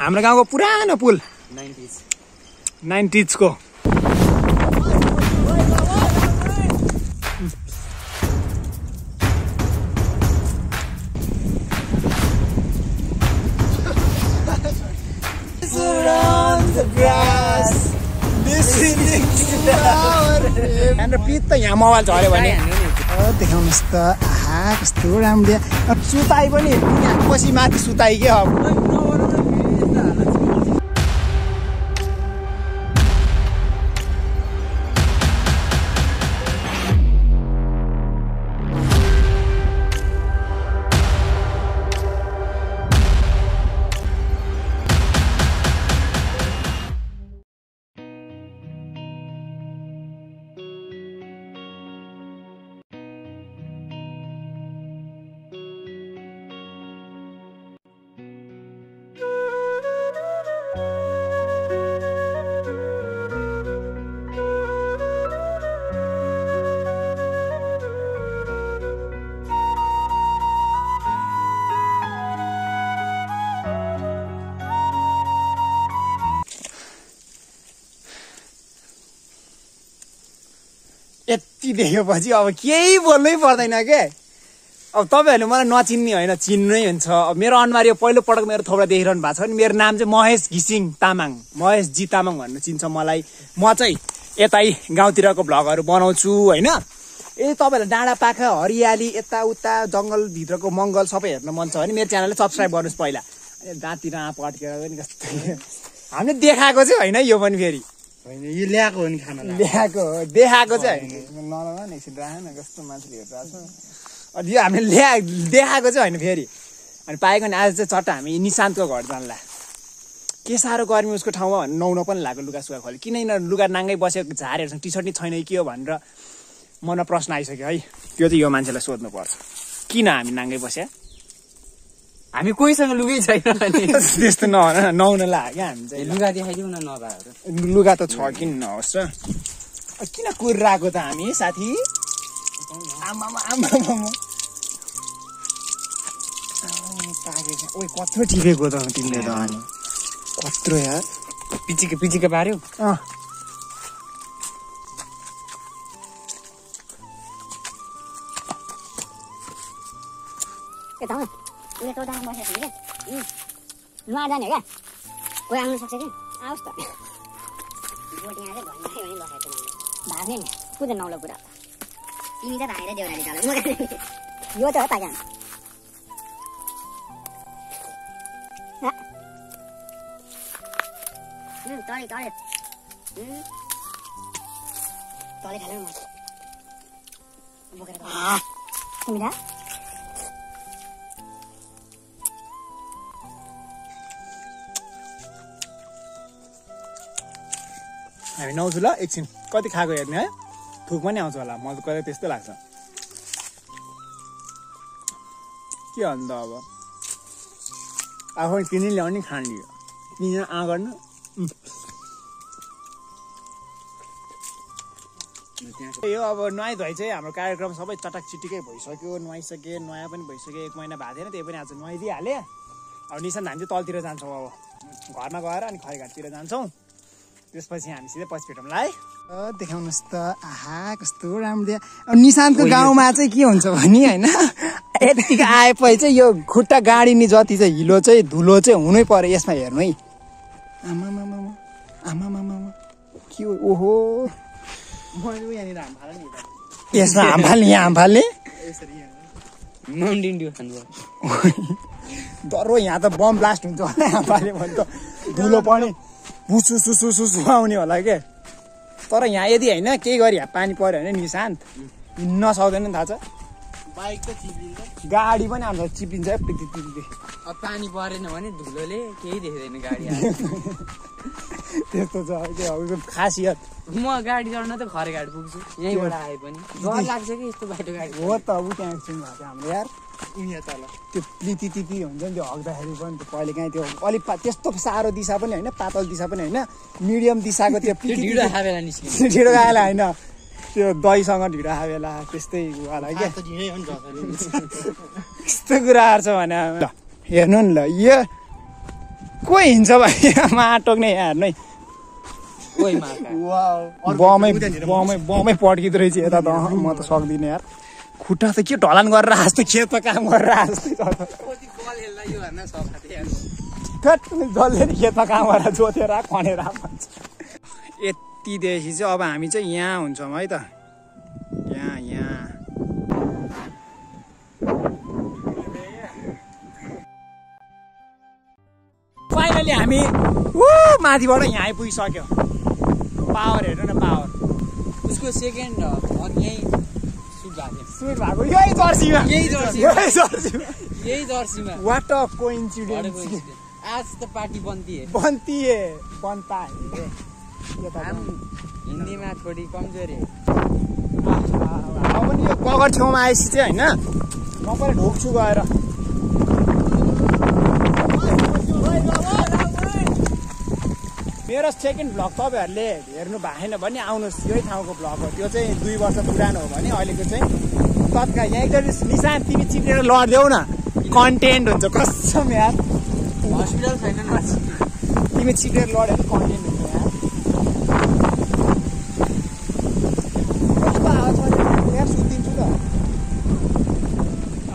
हाम्रो गाउँको पुरानो पुल 90s को यहाँ मोबाइल झर्यो भने देखाउनुस् त आहा कस्तो राम्रो सुताई पनि पछि माथि सुताई के अब यति देखेपछि अब केही बोल्नै पर्दैन के अब तपाईहरु मलाई नचिन्ने हैन चिन्नै हुन्छ अब मेरो अनुहार यो पहिलो पटक मेरो थोपडा देखिरहनु भएको छ नि मेरो नाम चाहिँ महेश घिसिङ तामाङ महेश जी तामाङ भन्नु चिन्छ मलाई म चाहिँ यतै गाउँतिरको भ्लगहरु बनाउँछु हैन ए तपाईहरु डाँडा पाखा हरियाली यता उता जंगल भित्रको मंगल सबै हेर्न मन छ भने मेरो च्यानललाई सब्स्क्राइब गर्नुस् पहिला दाँतिर आँप अड्केर पनि कस्तो हामीले देखाएको चाहिँ हैन यो पनि फेरि होइन यो ल्याएको हो नि खाना ल्याएको देखाएको चाहिँ हैन नलगा नि एकछिन राख न कस्तो मान्छेले हेरिरहेछ अनि यो हामीले ल्या देखाएको चाहिँ हैन फेरि अनि पाएको नि आज चाहिँ चट्ट हामी निशान्तको घर जानला के सारो गर्मी उसको ठाउँमा नौन पनि लाग्यो लुगा सुगा खोले किन न लुगा नाङ्गै बसेको झारहरुसँग टी-शर्ट नि छैन के हो भनेर मनमा प्रश्न आइसक्यो है त्यो चाहिँ यो मान्छेलाई सोध्नु पर्छ किन हामी नाङ्गै बस्या हामी कोहीसँग लुगै छैन नि त्यस्तो न नौन लाग्यो हामी चाहिँ लुगा देखाइदिउ न नभाहरु लुगा त छ किन नहोस् र किन कुरिरहेको त हामी साथी आमामा आमामा ओइ कत्रो ठिकेको त तिमीले त अनि कत्रो यार पिचिके पिचिके पार्यो अ ए त ini tuh udah masih segini, lu ada nih kan? Gue yang nusak segini, aus tuh. Gue tinggal aja, ini bahaya tuh. Bahaya nih, gue udah nolak udah. Ini udah bahaya dia udah di dalam. Gue tuh apa kan? Hah? Toilet, toilet. Toilet kalian mas. Bukan itu. Ah, ini dah. हामी नौजु ल एकछिन कति खाको हेर्ने है थुक पनि आउँछ होला म त कहिले त्यस्तो लाग्छ के अन्त अब आफै किनि ल्याउने खान लियो किन आ गर्न यो अब नुहाइ धुवाइ चाहिँ हाम्रो कार्यक्रम सबै चटक चिटिकै भइसक्यो नुहाइसके नुहाइ पनि भइसक्यो एक महिना भादेन त्यही पनि आज नुहाइदिइ हाले अब निशान्त हामी चाहिँ तलतिर जान्छौँ अब घरमा गएर अनि खैघाटतिर जान्छौँ त्यसपछि हामी सिधै पछिपेटौँला है देखाउनुस् त आहा कस्तो राम्रो अब निशान्तको गाउँमा चाहिँ के हुन्छ भनी हैन यतिको आएपछि चाहिँ यो खुट्टा गाडी नि जति चाहिँ हिलो चाहिँ धुलो चाहिँ हुनै पर्यो यसमा हेर्नु है आमा के ओहो मयो यानी रामफाल नि यसमा हामफालले यसरी मन्डिन्ड्यो खानु डरो यहाँ त बम ब्लास्ट हुन्छ होला हामफालले भन्छ त धुलो पनि बुसु सुसु सुसु आउने होला के तर यहाँ यदि हैन केही गरी पानी पर्यो भने निशान्त नसक्दैन नि थाहा छ बाइक त चिप्लिन्छ गाडी पनि आउँछ चिप्लिन्छ पिटिपिटि अब पानी परेन भने धुलोले केही देख्दैन गाडी त्यस्तो छ के खासियत म गाडी चढ्न त खरेघाट पुग्छु यहीबाट आए पनि डर लाग्छ के यस्तो बाटो गाडी हो त अब त्यहाँ एकछिन भएको हाम्रो यार उयो तल त्यो प्लितितिति हुन्छ नि त्यो हग्दाखेरि पनि पहिले काहीँ त्यो अलि त्यस्तो सारो दिशा पनि हैन पातल दिशा पनि हैन मिडियम दिशाको त्यो ढिडो खाबेला निस्किन्छ ढिडो खाबेला हैन त्यो दहीसँग ढिडो खाबेला त्यस्तै होला के यस्तो कुराहरु छ भने हेर्नु नि ल यो Kue hinsa ba ya matok ne yaar nai. Koi mata. Wow. Bomai pot ki tarhi chhe ta to mata shock dine yaar. Khuta se kya tolan gor raha to khet pa kaam gor raha to. Koti ball helna yo bhanna shock thate yaar. Kat ball le khet pa kaam gor jotera khonera bhancha. Yeti dekhi chai aba hami chai yaha hunchau hai ta. Yaha. Finally, हामी माथिबाट यहाँ आइपुगिसक्यो power हेर्नु न power उसको second भन यही suit भएको यही जर्सीमा व्हाट अ कोइन्सिडेन्स आज त पार्टी बन्ती है यो त हिन्दीमा थोडी कमजोरी अब पनि यो कगर छौमा आएछि चाहिँ हैन म पनि ढोक्छु गएर मेरो सेकेन्ड ब्लग तपाईहरुले हेर्नु भएन भने आउनुस् यही ठाउँको ब्लग हो त्यो चाहिँ 2 वर्ष पुरानो हो भने अहिलेको चाहिँ तत्काल यहाँ एकदम निशान तिमी चिप्लेर लड्देउ न कन्टेन्ट हुन्छ कसम यार हस्पिटल छैन न तिमी चिप्लेर लड्यो कन्टेन्ट हुन्छ यार कस्तो आवाज आउँछ यार सुतिन्छु त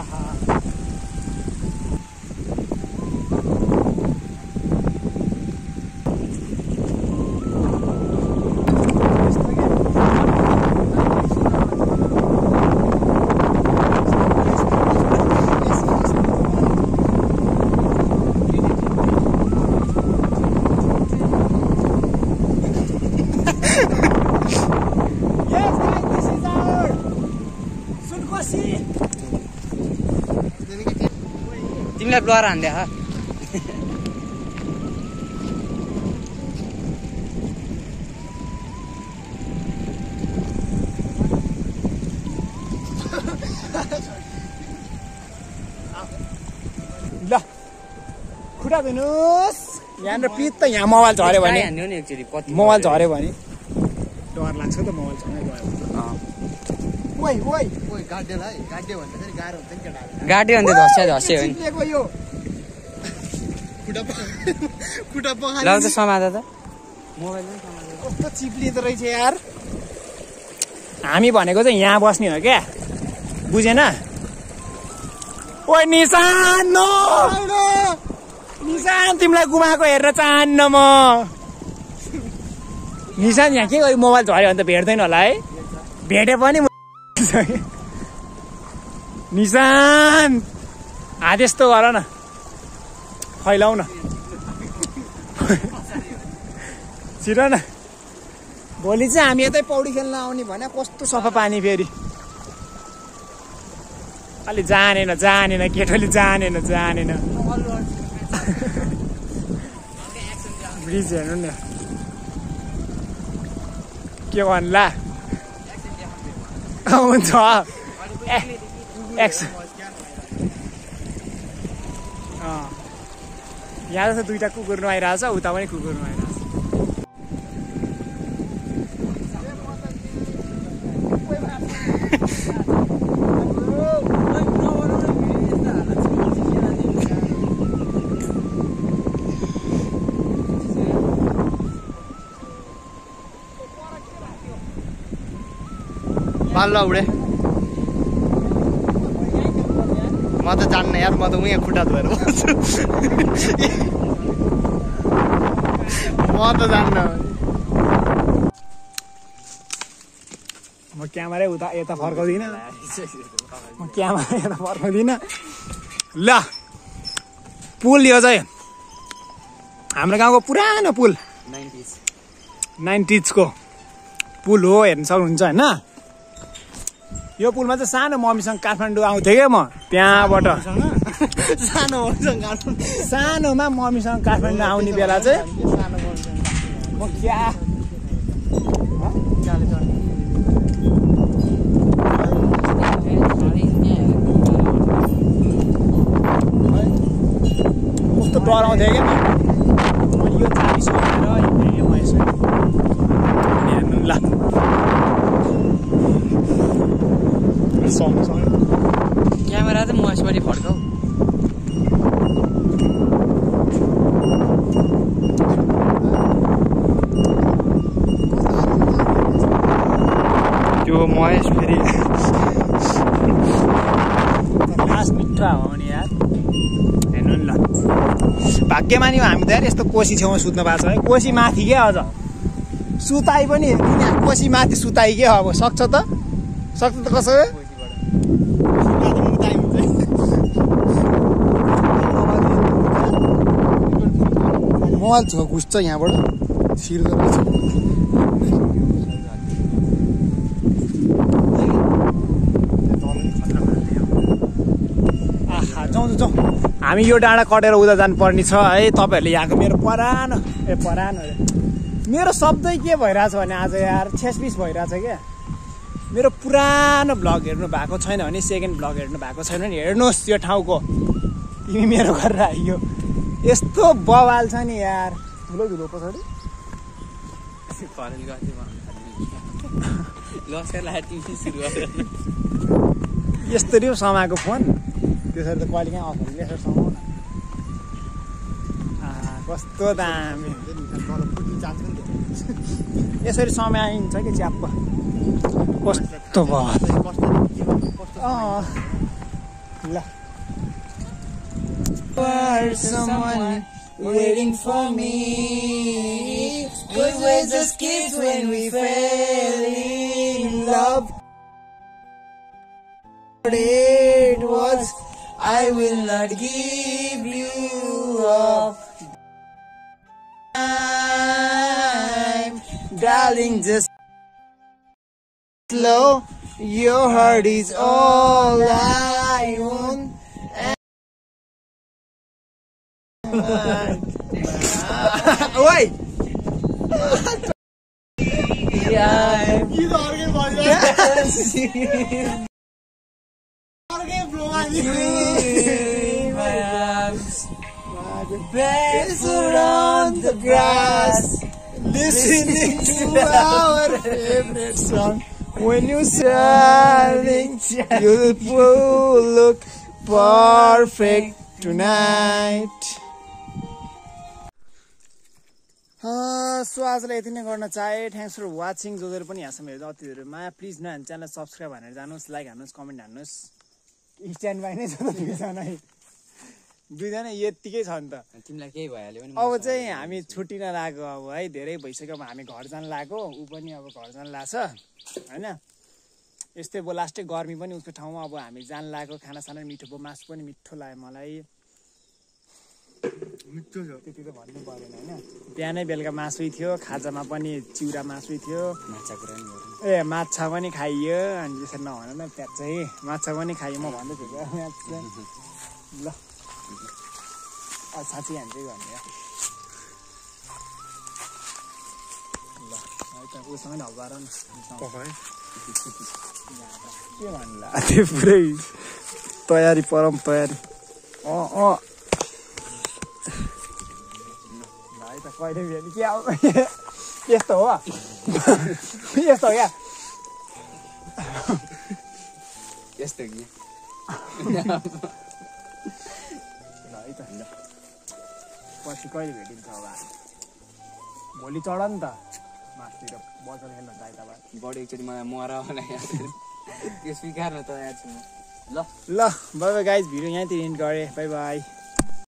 आहा Keluar anda ha. Lah, kuda binus. Yang repeat tuh yang mobile cari bani. Mobile cari bani. Doar langsung tuh mobile cari bani. Woi, हामी भनेको चाहिँ यहाँ बस्ने हो क्या बुझेन ओइ निशान नो निशान तिमीलाई गुमाको हेर्न चाहन्न म निशान यहाँ के गयो मोबाइल झर्यो भने त भेट्दैन होला है भेटे पनि निशान आदेश तो गर न फैलाऊ न छिर न भोलि चाहिँ हामी यतै पौडी खेल्न आउने भने कस्तो सफा पानी फेरि अलि जानेन केटोली जानेन ब्रिज हेर्नु न के भन्ला हुन्छ यहाँ त दुईटा कुकुर नुहाइरहेछ उता पनि कुकुर नुहाइरहेछ बाल्ला उडे म त जान्ने यार म त उही खुट्टा धोएर बस्छु म त जान्न म क्यामेरा उता यता फर्काउँदिन ल पुल यो चाहिँ हाम्रो गाउँको पुरानो पुल 90s को पुल हो हेर्न सक्नुहुन्छ हैन यो पुलमा चाहिँ सानो मम्मीसँग काठमाडौँ आउँथे के म त्यहाँबाट सानोमा मम्मीसँग काठमाडौँ आउने बेला चाहिँ म क्या कस्तो डराउँथे क्या म यो चालिस क्यामेरा त म यसपालि फर्काऊ वो महेश मेरी खास मित्र हो नि यार हैन ल भाग्यमानी हामी त यार यस्तो कोसी छेउमा सुत्न पाछ है कोसी माथि के अझ सुताई पनि हेर्दिन कोसी माथि सुताई के अब सक्छ त कसरी मोबाइल छ गुस्छ यहाँबाट छिर गरेछ हामी यो डाँडा कटेर उता जानुपर्ने छ है तपाईहरुले यहाँको मेरो शब्दै के भइराछ भने आज यार छेसबिस भइराछ के मेरो पुरानो ब्लग हेर्नु भएको छैन भने सेकेन्ड ब्लग हेर्नु भएको छैन नि हेर्नुस् यो ठाउँको तिमी मेरो घर आइयो यस्तो बवाल छ नि यार ठुलो धुलो पछडी यसरी समाको फोन त्यसरी त क्वालिटी कहाँ अफर लेसर समाउन आ कस्तो दामी यसरी समाइन्छ के च्याप्प कस्तो बात ल for someone waiting for me we were just kids when we fell in love it was I will not give you up time, darling. Just slow. Your heart is all I own. Wait. Yeah. You don't get what you're barefoot on the grass, listening to our favorite song. When you're smiling, you'll look perfect tonight. So आजलाई यति नै गर्न चाहे thanks for watching जो जसले पनि यहाँसम्म हेर्दै अतिहरु माया प्लिज न च्यानल सब्स्क्राइब भनेर जानुहोस् लाइक हान्नुहोस् कमेन्ट हान्नुहोस् स्ट्यान्ड बाइ नै छ त दुईजना यतिकै छ नि त तिमीलाई केही भइहाल्यो भने अब चाहिँ हामी छुट्टी नलागो अब है धेरै भइसक्यो अब हामी घर जान लागो उ पनि अब घर जान लाग्छ हैन यस्तै बो लास्टै गर्मी पनि उसको ठाउँमा अब हामी जान लागो खाना साना मिठो बो मासु पनि मिठो लाग्यो मलाई मिठो छ त्यति त भन्नु परेन हैन बिहानै बेलुका मासु थियो खाजामा पनि चिउरा मासु थियो माछा कुरा नि ए माछा पनि खाइयो अनि त्यसरी नभन न प्याज चाहिँ माछा पनि खाइयो म भन्दै थिए ल साँच्चै हान्दै गर्ने ल अहिले त उसँग नभएर न पकाए के भन्ला त्यो पुरै तयारी परम तयारी अ कहिले भेट्ने के अब यस्तो हो क्या यस्तो कि पछि कहिले भेटिन्छ अब भोलि चढ नि त मासतिर बजार हेर्न जाँदा बडी एकचोटि मलाई मरा होला त्यो स्वीकार न तयार छु ल बाई बाई गाइज भिडियो यहीँतिर एन्ड गरेँ बाई बाई।